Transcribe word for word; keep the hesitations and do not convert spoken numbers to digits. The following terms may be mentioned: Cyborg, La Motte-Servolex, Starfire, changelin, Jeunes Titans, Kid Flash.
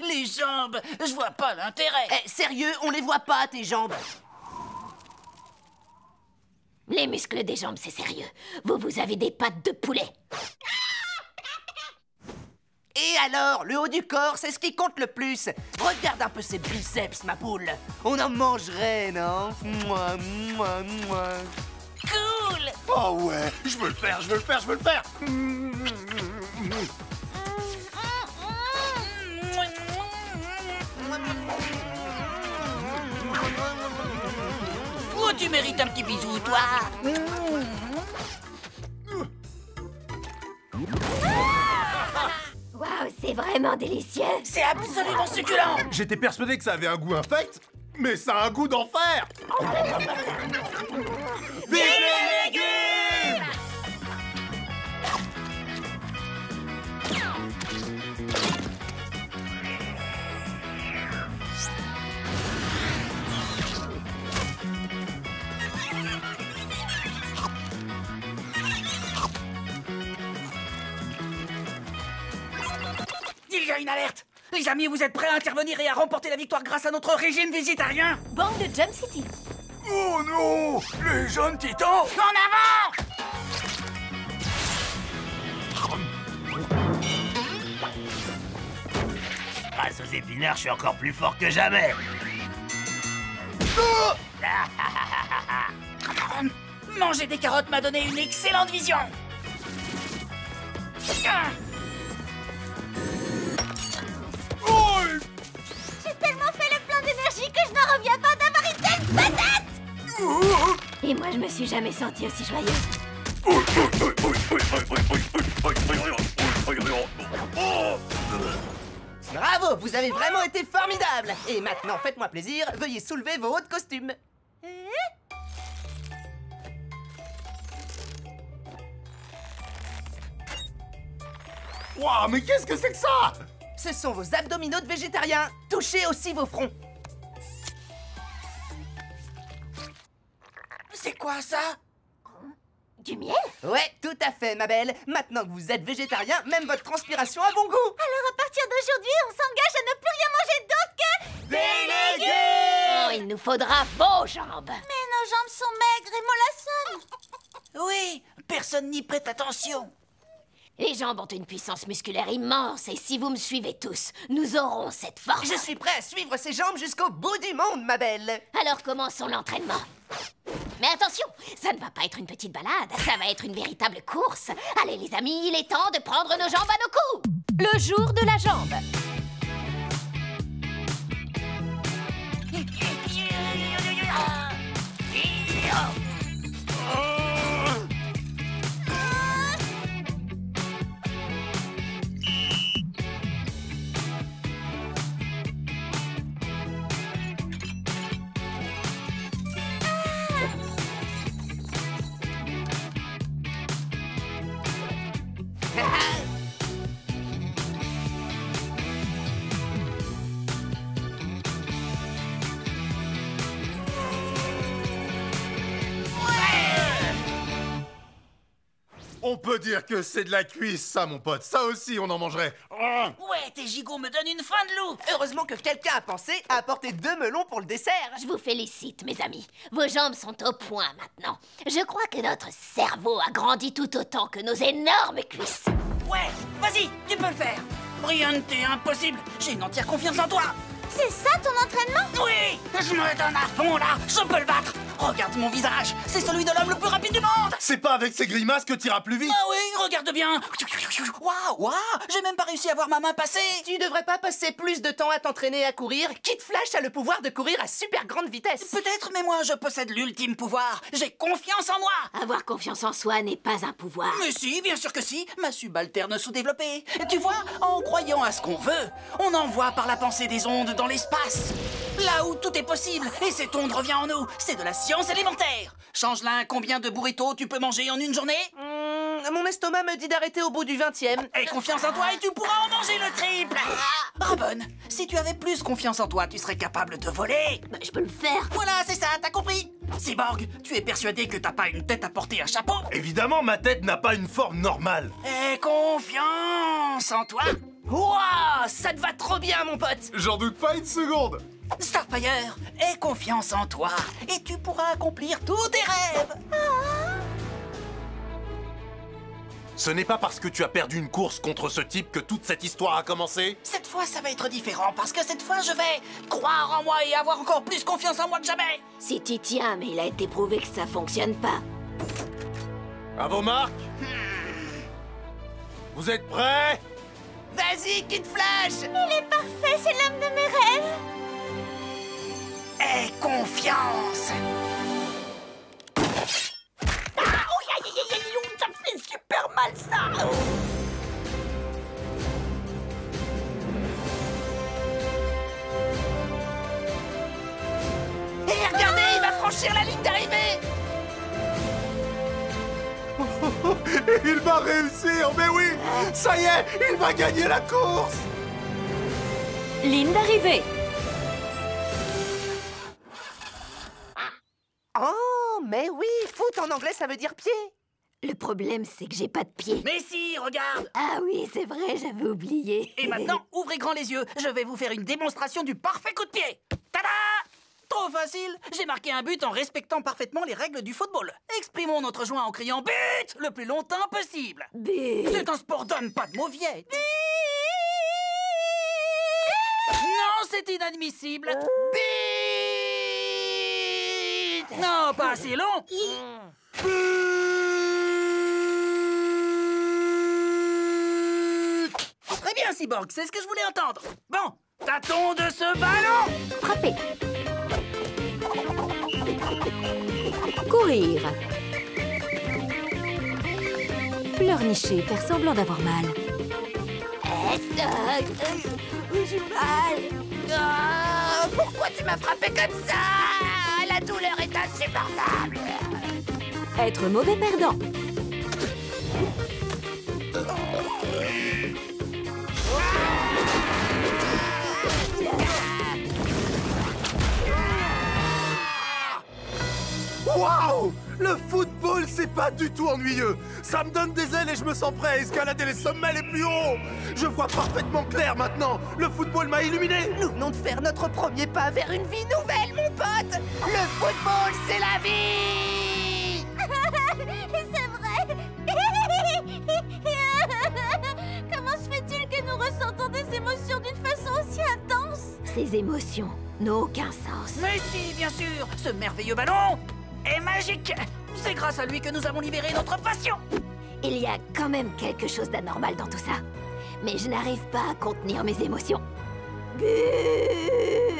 Les jambes, je vois pas l'intérêt. Eh, sérieux, on les voit pas, tes jambes. Les muscles des jambes, c'est sérieux. Vous, vous avez des pattes de poulet. Et alors, le haut du corps, c'est ce qui compte le plus. Regarde un peu ces biceps, ma poule. On en mangerait, non? Mouah, mouah, mouah. Cool! Oh ouais, je veux le faire, je veux le faire, je veux le faire. Oh, tu mérites un petit bisou, toi. Waouh, c'est vraiment délicieux. C'est absolument succulent. J'étais persuadé que ça avait un goût infect, mais ça a un goût d'enfer. Vive les légumes! Il y a une alerte! Les amis, vous êtes prêts à intervenir et à remporter la victoire grâce à notre régime végétarien? Bande de Jump City. Oh non! Les jeunes titans! En avant! Grâce aux épinards, je suis encore plus fort que jamais. Oh! Manger des carottes m'a donné une excellente vision. Oh! J'ai tellement fait le plein d'énergie que je n'en reviens pas d'avoir une telle patate! Et moi, je me suis jamais sentie aussi joyeuse. Bravo, vous avez vraiment été formidable. Et maintenant, faites-moi plaisir, veuillez soulever vos hauts de costume. Waouh, mais qu'est-ce que c'est que ça? Ce sont vos abdominaux de végétariens. Touchez aussi vos fronts. C'est quoi ça? Du miel? Ouais, tout à fait, ma belle. Maintenant que vous êtes végétarien, même votre transpiration a bon goût. Alors à partir d'aujourd'hui, on s'engage à ne plus rien manger d'autre que... des légumes! Oh, il nous faudra vos jambes. Mais nos jambes sont maigres et mollassonnes. Oui, personne n'y prête attention. Les jambes ont une puissance musculaire immense et si vous me suivez tous, nous aurons cette force. Je suis prêt à suivre ces jambes jusqu'au bout du monde, ma belle. Alors commençons l'entraînement. Mais attention, ça ne va pas être une petite balade, ça va être une véritable course. Allez les amis, il est temps de prendre nos jambes à nos coups. Le jour de la jambe. On peut dire que c'est de la cuisse, ça, mon pote. Ça aussi, on en mangerait. Ouais, tes gigots me donnent une faim de loup. Heureusement que quelqu'un a pensé à apporter deux melons pour le dessert. Je vous félicite, mes amis. Vos jambes sont au point, maintenant. Je crois que notre cerveau a grandi tout autant que nos énormes cuisses. Ouais, vas-y, tu peux le faire. Brian, t'es impossible. J'ai une entière confiance en toi. C'est ça, ton entraînement? Oui, je me donne à fond, là. Je peux le battre. Regarde mon visage, c'est celui de l'homme le plus rapide du monde. C'est pas avec ces grimaces que t'iras plus vite. Ah oui, regarde bien. Waouh, waouh, j'ai même pas réussi à voir ma main passer. Tu devrais pas passer plus de temps à t'entraîner à courir. Kid Flash a le pouvoir de courir à super grande vitesse. Peut-être, mais moi je possède l'ultime pouvoir. J'ai confiance en moi. Avoir confiance en soi n'est pas un pouvoir. Mais si, bien sûr que si, ma subalterne sous-développée. Tu vois, en croyant à ce qu'on veut, on envoie par la pensée des ondes dans l'espace. Là où tout est possible, et cette onde revient en nous. C'est de la science élémentaire. Changelin, combien de burritos tu peux manger en une journée? Mmh, mon estomac me dit d'arrêter au bout du vingtième. Aie confiance en toi et tu pourras en manger le triple. Brabonne, si tu avais plus confiance en toi, tu serais capable de voler. Bah, je peux le faire. Voilà, c'est ça, t'as compris? Cyborg, tu es persuadé que t'as pas une tête à porter un chapeau? Évidemment, ma tête n'a pas une forme normale. Aie confiance en toi. Wow, ça te va trop bien, mon pote. J'en doute pas une seconde. Starfire, aie confiance en toi et tu pourras accomplir tous tes rêves. Ah. Ce n'est pas parce que tu as perdu une course contre ce type que toute cette histoire a commencé. Cette fois, ça va être différent parce que cette fois, je vais croire en moi et avoir encore plus confiance en moi que jamais. Si t'y tiens, mais il a été prouvé que ça fonctionne pas. À vos marques. Hmm. Vous êtes prêts? Vas-y, Kid Flash! Il est parfait, c'est l'homme de mes rêves! Aie confiance! Ah, oui, aïe, aïe, aïe, aïe, ça fait super mal, ça! Et regardez, ah, il va franchir la ligne d'arrivée! Il va réussir, mais oui! Ça y est, il va gagner la course! Ligne d'arrivée. Oh, mais oui, foot en anglais, ça veut dire pied. Le problème, c'est que j'ai pas de pied. Mais si, regarde! Ah oui, c'est vrai, j'avais oublié. Et maintenant, ouvrez grand les yeux. Je vais vous faire une démonstration du parfait coup de pied. Tada! Trop facile! J'ai marqué un but en respectant parfaitement les règles du football. Exprimons notre joie en criant « but » le plus longtemps possible. But. C'est un sport d'homme, pas de mauviette. Non, c'est inadmissible. But. Non, pas assez long. But. Très bien, Cyborg, c'est ce que je voulais entendre. Bon, tâtons de ce ballon. Frappez. Courir. Pleurnicher, faire semblant d'avoir mal. J'ai mal. Oh, pourquoi tu m'as frappé comme ça? La douleur est insupportable. Être mauvais perdant. Waouh! Le football, c'est pas du tout ennuyeux. Ça me donne des ailes et je me sens prêt à escalader les sommets les plus hauts. Je vois parfaitement clair maintenant. Le football m'a illuminé. Nous venons de faire notre premier pas vers une vie nouvelle, mon pote. Le football, c'est la vie. C'est vrai. Comment se fait-il que nous ressentons des émotions d'une façon aussi intense? Ces émotions n'ont aucun sens. Mais si, bien sûr. Ce merveilleux ballon est magique. C'est grâce à lui que nous avons libéré notre passion. Il y a quand même quelque chose d'anormal dans tout ça. Mais je n'arrive pas à contenir mes émotions. Buuuuuh.